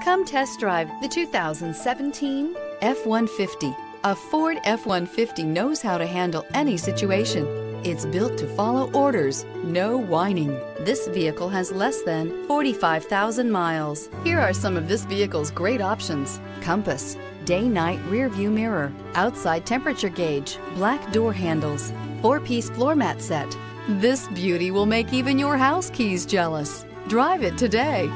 Come test drive the 2017 F-150. A Ford F-150 knows how to handle any situation. It's built to follow orders, no whining. This vehicle has less than 45,000 miles. Here are some of this vehicle's great options: compass, day-night rearview mirror, outside temperature gauge, black door handles, 4-piece floor mat set. This beauty will make even your house keys jealous. Drive it today.